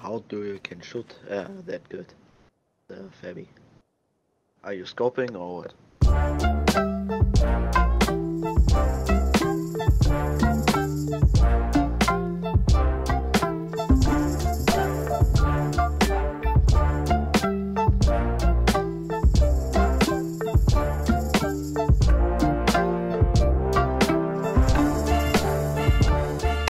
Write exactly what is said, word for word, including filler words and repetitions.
How do you can shoot uh, that good, uh, Fabi? Are you scoping or what?